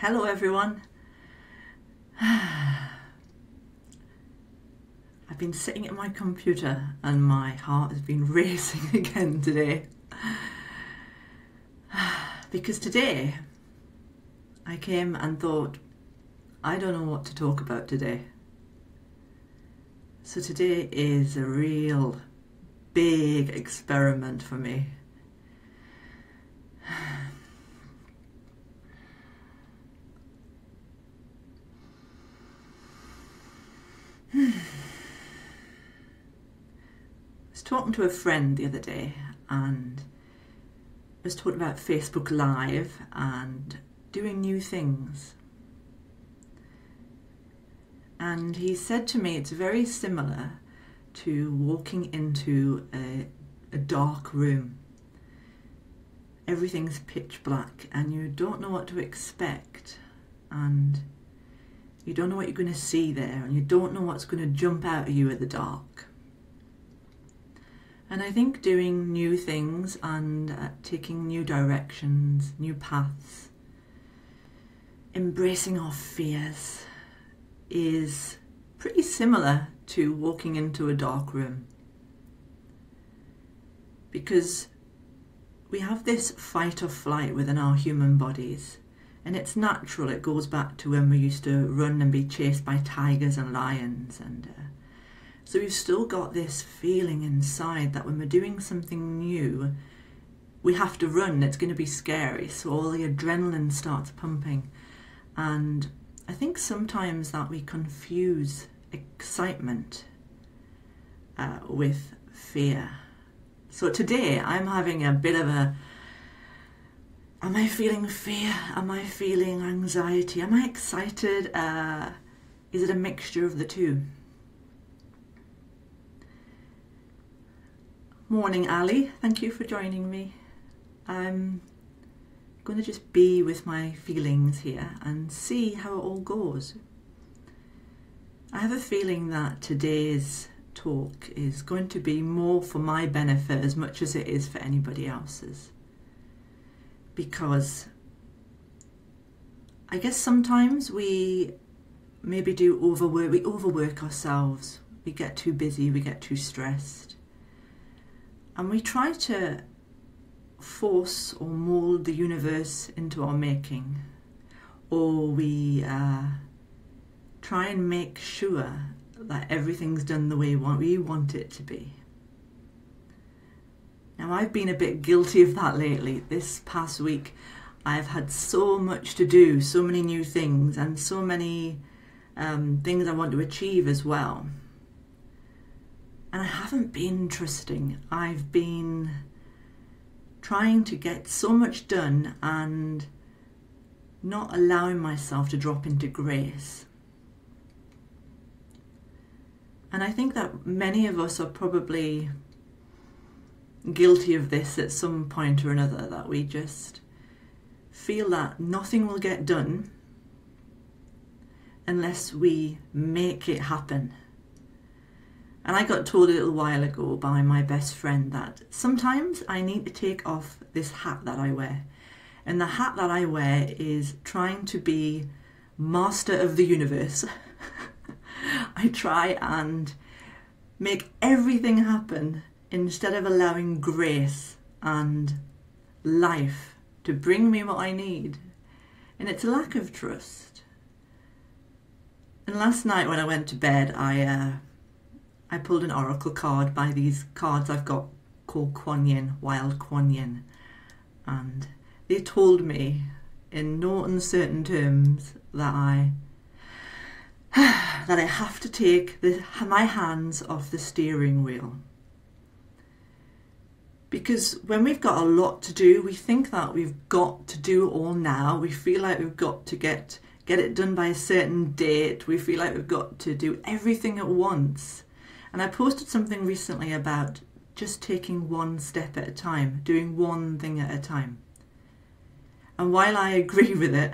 Hello everyone. I've been sitting at my computer and my heart has been racing again today, because today I came and thought, I don't know what to talk about today. So today is a real big experiment for me. I was talking to a friend the other day and I was talking about Facebook Live and doing new things, and he said to me it's very similar to walking into a dark room. Everything's pitch black and you don't know what to expect, and you don't know what you're going to see there, and you don't know what's going to jump out at you at the dark. And I think doing new things and taking new directions, new paths, embracing our fears is pretty similar to walking into a dark room, because we have this fight or flight within our human bodies. And it's natural, it goes back to when we used to run and be chased by tigers and lions. And so we've still got this feeling inside that when we're doing something new, we have to run, it's going to be scary. So all the adrenaline starts pumping. And I think sometimes that we confuse excitement with fear. So today I'm having a bit of a, am I feeling fear? Am I feeling anxiety? Am I excited? Is it a mixture of the two? Morning, Ali. Thank you for joining me. I'm going to just be with my feelings here and see how it all goes. I have a feeling that today's talk is going to be more for my benefit as much as it is for anybody else's. Because I guess sometimes we maybe overwork ourselves, we get too busy, we get too stressed, and we try to force or mould the universe into our making, or we try and make sure that everything's done the way we want it to be. Now, I've been a bit guilty of that lately. This past week, I've had so much to do, so many new things, and so many things I want to achieve as well. And I haven't been trusting. I've been trying to get so much done and not allowing myself to drop into grace. And I think that many of us are probably guilty of this at some point or another, that we just feel that nothing will get done unless we make it happen. And I got told a little while ago by my best friend that sometimes I need to take off this hat that I wear, and the hat that I wear is trying to be master of the universe. I try and make everything happen instead of allowing grace and life to bring me what I need. And it's a lack of trust. And last night when I went to bed, I pulled an oracle card by these cards I've got called Quan Yin, Wild Quan Yin. And they told me in no uncertain terms that I have to take my hands off the steering wheel. Because when we've got a lot to do, we think that we've got to do it all now. We feel like we've got to get it done by a certain date. We feel like we've got to do everything at once. And I posted something recently about just taking one step at a time, doing one thing at a time. And while I agree with it,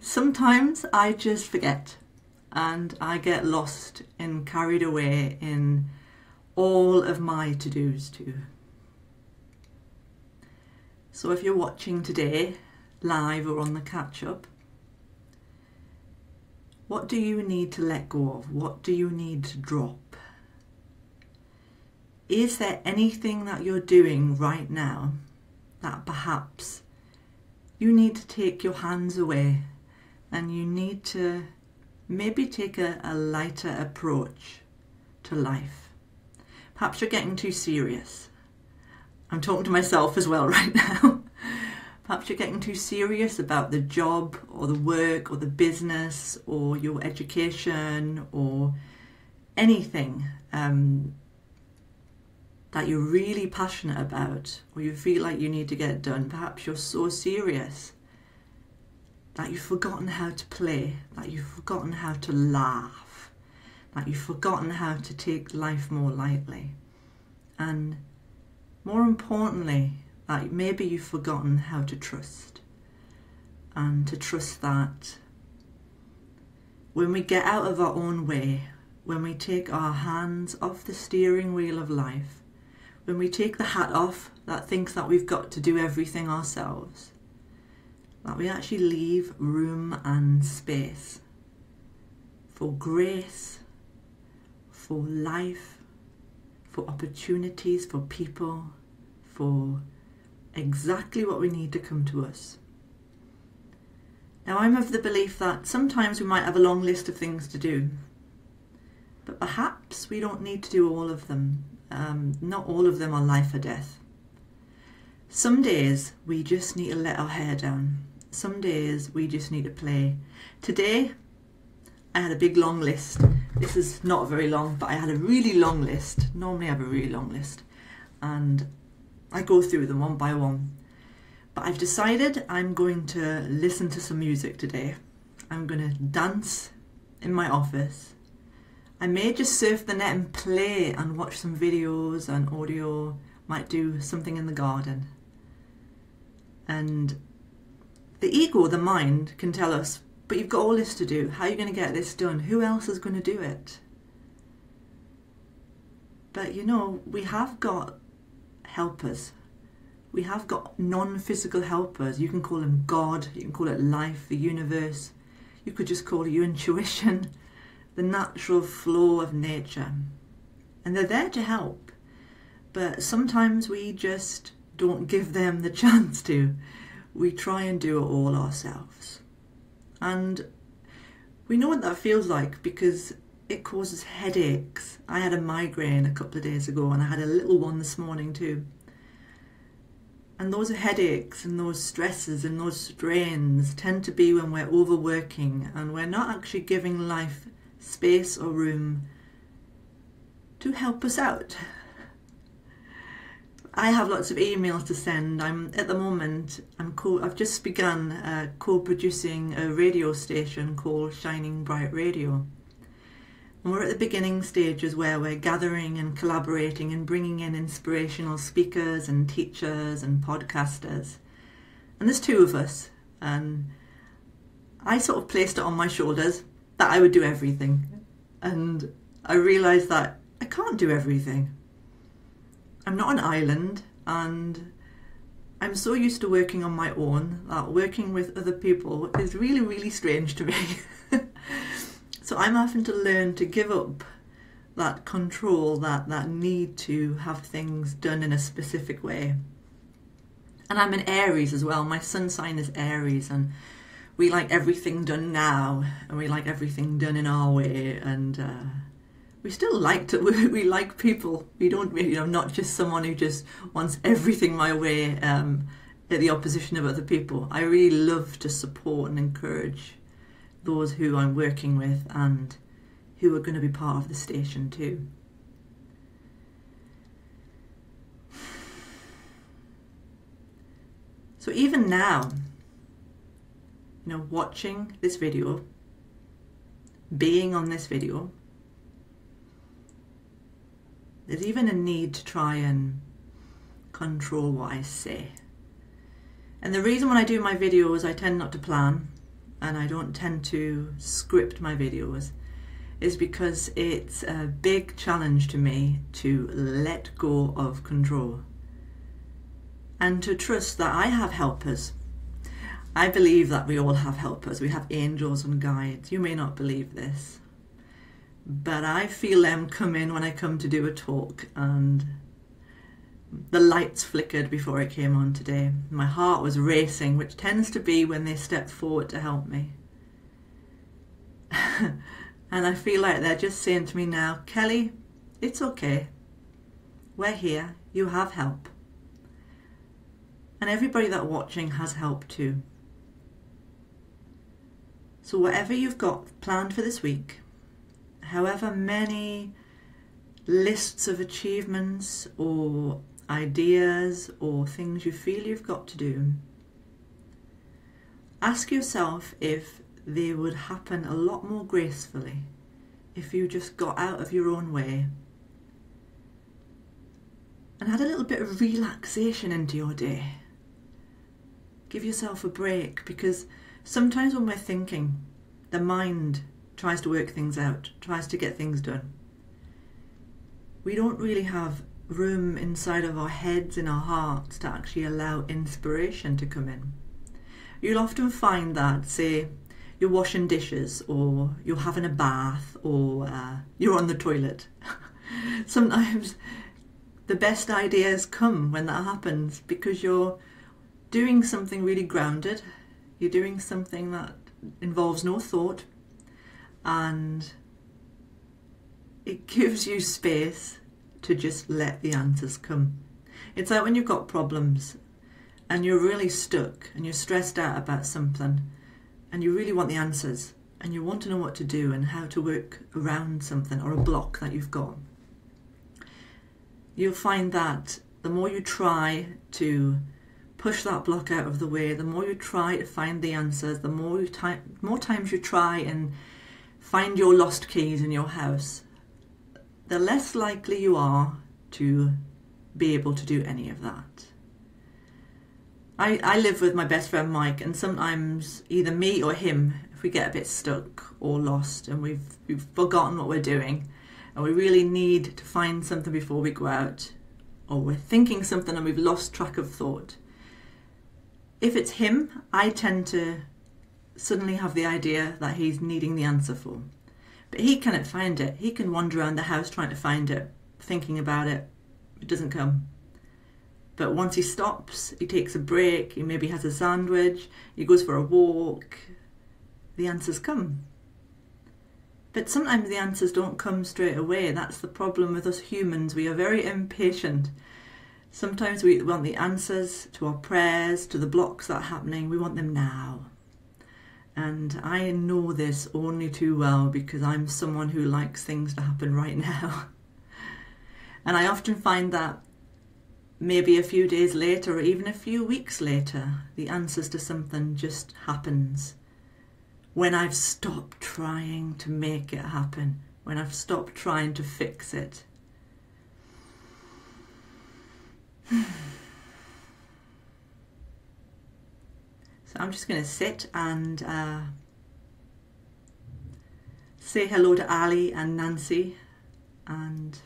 sometimes I just forget and I get lost and carried away in all of my to-dos too. So if you're watching today, live or on the catch-up, what do you need to let go of? What do you need to drop? Is there anything that you're doing right now that perhaps you need to take your hands away and you need to maybe take a lighter approach to life? Perhaps you're getting too serious. I'm talking to myself as well right now. Perhaps you're getting too serious about the job or the work or the business or your education or anything that you're really passionate about or you feel like you need to get done. Perhaps you're so serious that you've forgotten how to play, that you've forgotten how to laugh, that you've forgotten how to take life more lightly. And more importantly, that maybe you've forgotten how to trust. And to trust that when we get out of our own way, when we take our hands off the steering wheel of life, when we take the hat off that thinks that we've got to do everything ourselves, that we actually leave room and space for grace, for life, for opportunities, for people, for exactly what we need to come to us. Now, I'm of the belief that sometimes we might have a long list of things to do, but perhaps we don't need to do all of them. Not all of them are life or death. Some days we just need to let our hair down. Some days we just need to play. Today, I had a big long list. This is not very long, but I had a really long list. Normally I have a really long list and I go through them one by one. But I've decided I'm going to listen to some music today. I'm going to dance in my office. I may just surf the net and play and watch some videos and audio. Might do something in the garden. And the ego, the mind, can tell us, but you've got all this to do. How are you going to get this done? Who else is going to do it? But you know, we have got helpers. We have got non-physical helpers. You can call them God, you can call it life, the universe. You could just call it your intuition, the natural flow of nature. And they're there to help. But sometimes we just don't give them the chance to. We try and do it all ourselves. And we know what that feels like because it causes headaches. I had a migraine a couple of days ago and I had a little one this morning too. And those headaches and those stresses and those strains tend to be when we're overworking and we're not actually giving life space or room to help us out. I have lots of emails to send. I've just begun co-producing a radio station called Shining Bright Radio. And we're at the beginning stages where we're gathering and collaborating and bringing in inspirational speakers and teachers and podcasters. And there's two of us. And I sort of placed it on my shoulders that I would do everything. And I realised that I can't do everything. I'm not an island, and I'm so used to working on my own that working with other people is really, really strange to me. So I'm having to learn to give up that control, that need to have things done in a specific way. And I'm an Aries as well. My sun sign is Aries, and we like everything done now, and we like everything done in our way, and we still like to. We like people. We don't. I'm not just someone who just wants everything my way at the opposition of other people. I really love to support and encourage those who I'm working with and who are going to be part of the station too. So even now, you know, watching this video, being on this video, there's even a need to try and control what I say. And the reason when I do my videos I tend not to plan and I don't tend to script my videos is because it's a big challenge to me to let go of control and to trust that I have helpers. I believe that we all have helpers. We have angels and guides. You may not believe this, but I feel them come in when I come to do a talk, and the lights flickered before I came on today. My heart was racing, which tends to be when they step forward to help me. And I feel like they're just saying to me now, Kelly, it's okay. We're here. You have help. And everybody that's watching has help too. So whatever you've got planned for this week, however many lists of achievements or ideas or things you feel you've got to do, ask yourself if they would happen a lot more gracefully if you just got out of your own way and had a little bit of relaxation into your day. Give yourself a break, because sometimes when we're thinking, the mind tries to work things out, tries to get things done. We don't really have room inside of our heads, in our hearts, to actually allow inspiration to come in. You'll often find that, say, you're washing dishes, or you're having a bath, or you're on the toilet. Sometimes the best ideas come when that happens, because you're doing something really grounded. You're doing something that involves no thought, and it gives you space to just let the answers come. It's like when you've got problems and you're really stuck and you're stressed out about something and you really want the answers and you want to know what to do and how to work around something or a block that you've got. You'll find that the more you try to push that block out of the way, the more you try to find the answers, the more times you try and find your lost keys in your house, the less likely you are to be able to do any of that. I live with my best friend Mike, and sometimes either me or him, if we get a bit stuck or lost and we've forgotten what we're doing and we really need to find something before we go out, or we're thinking something and we've lost track of thought. If it's him, I tend to suddenly have the idea that he's needing the answer for. But he cannot find it. He can wander around the house trying to find it, thinking about it. It doesn't come. But once he stops, he takes a break, he maybe has a sandwich, he goes for a walk, the answers come. But sometimes the answers don't come straight away. That's the problem with us humans. We are very impatient. Sometimes we want the answers to our prayers, to the blocks that are happening. We want them now. And I know this only too well, because I'm someone who likes things to happen right now. And I often find that maybe a few days later or even a few weeks later, the answers to something just happens. When I've stopped trying to make it happen, when I've stopped trying to fix it. So I'm just going to sit and say hello to Ali and Nancy, and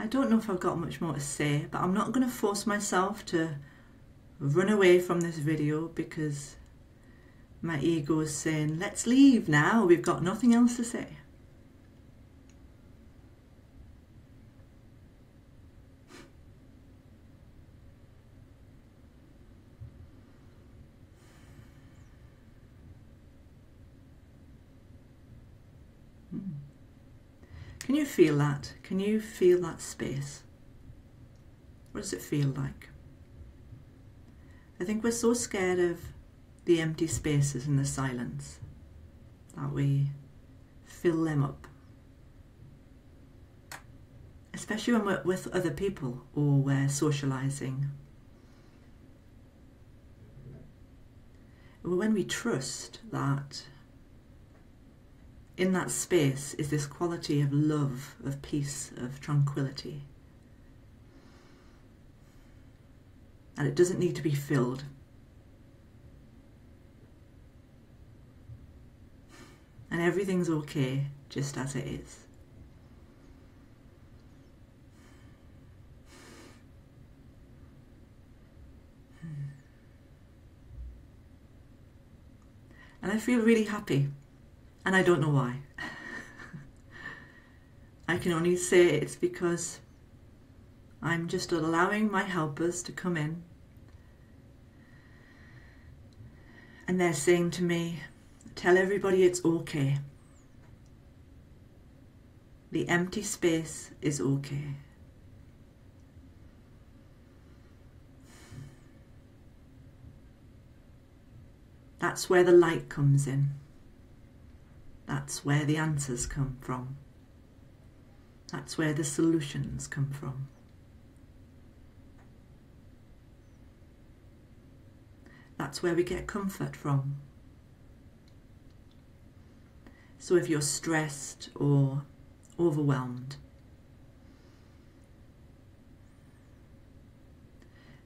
I don't know if I've got much more to say, but I'm not going to force myself to run away from this video, because my ego is saying, let's leave now, we've got nothing else to say. Can you feel that? Can you feel that space? What does it feel like? I think we're so scared of the empty spaces and the silence that we fill them up. Especially when we're with other people or we're socializing. When we trust that in that space is this quality of love, of peace, of tranquility. And it doesn't need to be filled. And everything's okay. just as it is. And I feel really happy, and I don't know why. I can only say it's because I'm just allowing my helpers to come in, and they're saying to me, tell everybody it's okay. The empty space is okay. That's where the light comes in. That's where the answers come from. That's where the solutions come from. That's where we get comfort from. So if you're stressed or overwhelmed,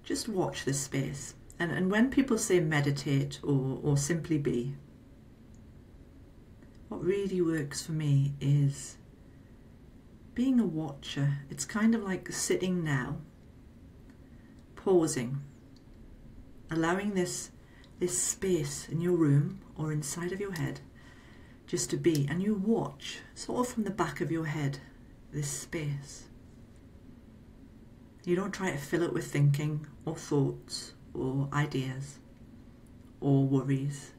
just watch this space. And when people say meditate or simply be, what really works for me is being a watcher. It's kind of like sitting now, pausing, allowing this space in your room or inside of your head just to be. And you watch, sort of from the back of your head, this space. You don't try to fill it with thinking or thoughts or ideas or worries.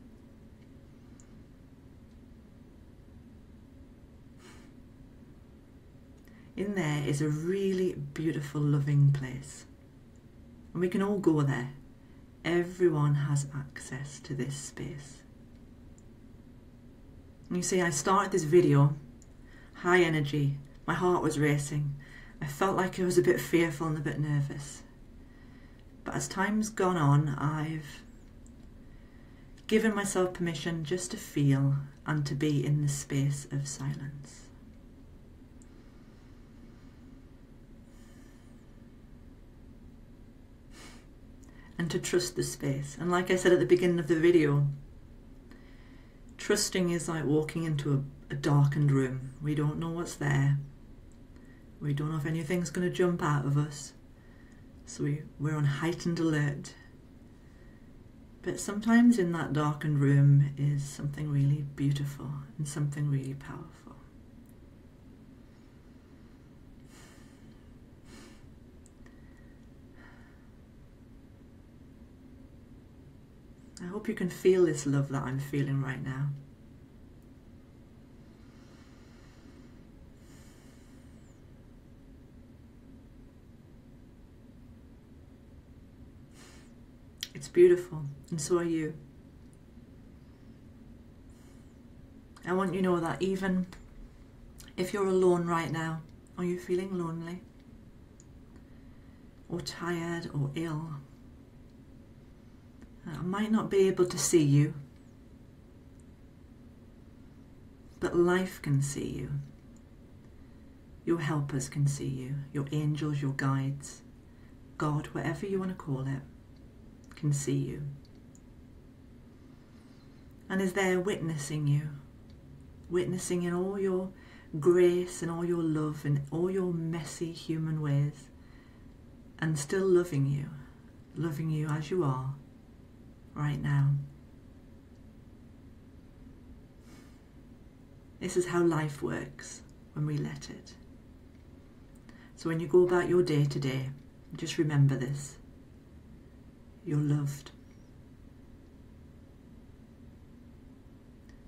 In there is a really beautiful, loving place, and we can all go there. Everyone has access to this space. And you see, I started this video high energy. My heart was racing. I felt like I was a bit fearful and a bit nervous. But as time's gone on, I've given myself permission just to feel and to be in the space of silence. And to trust the space. And like I said at the beginning of the video, trusting is like walking into a darkened room. We don't know what's there. We don't know if anything's going to jump out of us. So we're on heightened alert. But sometimes in that darkened room is something really beautiful and something really powerful. I hope you can feel this love that I'm feeling right now. It's beautiful, and so are you. I want you to know that even if you're alone right now, or you're feeling lonely, or tired, or ill, I might not be able to see you, but life can see you. Your helpers can see you, your angels, your guides, God, whatever you want to call it, can see you and is there witnessing you, witnessing in all your grace and all your love and all your messy human ways, and still loving you as you are right now. This is how life works when we let it. So when you go about your day to day, just remember this. You're loved.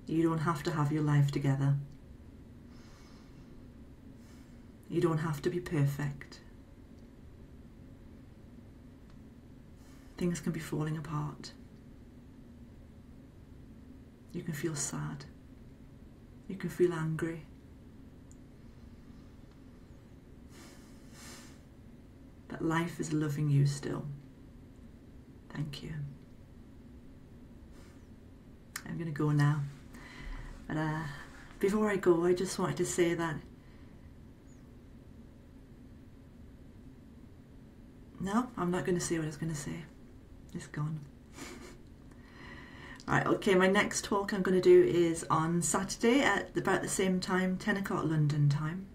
You don't have to have your life together. You don't have to be perfect. Things can be falling apart. You can feel sad. You can feel angry. But life is loving you still. Thank you. I'm going to go now. But before I go, I just wanted to say that no, I'm not going to say what I was going to say. It's gone. Right, okay, my next talk I'm going to do is on Saturday at about the same time, 10 o'clock London time.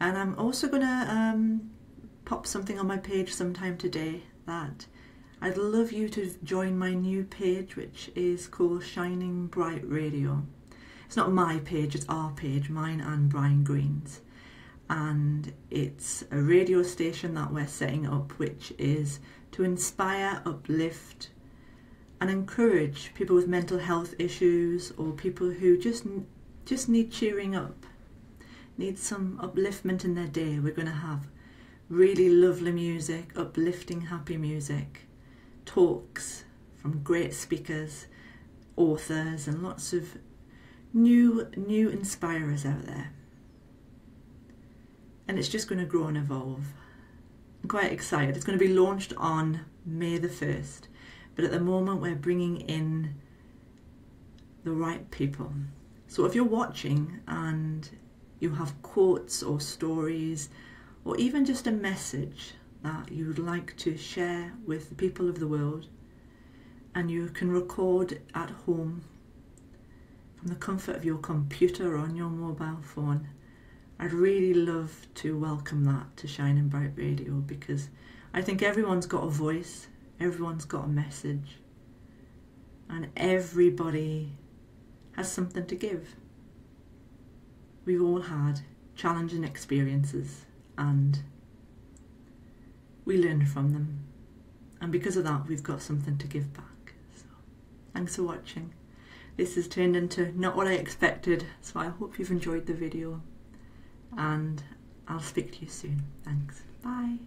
And I'm also going to pop something on my page sometime today that I'd love you to join my new page, which is called Shining Bright Radio. It's not my page, it's our page, mine and Brian Green's. And it's a radio station that we're setting up, which is to inspire, uplift, and encourage people with mental health issues or people who just need cheering up, need some upliftment in their day. We're going to have really lovely music, uplifting, happy music, talks from great speakers, authors, and lots of new inspirers out there. And it's just going to grow and evolve. I'm quite excited. It's going to be launched on May the 1st. But at the moment we're bringing in the right people. So if you're watching and you have quotes or stories or even just a message that you would like to share with the people of the world, and you can record at home from the comfort of your computer or on your mobile phone, I'd really love to welcome that to Shining Bright Radio, because I think everyone's got a voice. Everyone's got a message, and everybody has something to give. We've all had challenging experiences and we learn from them, and because of that we've got something to give back. So, thanks for watching. This has turned into not what I expected, so I hope you've enjoyed the video, and I'll speak to you soon. Thanks. Bye.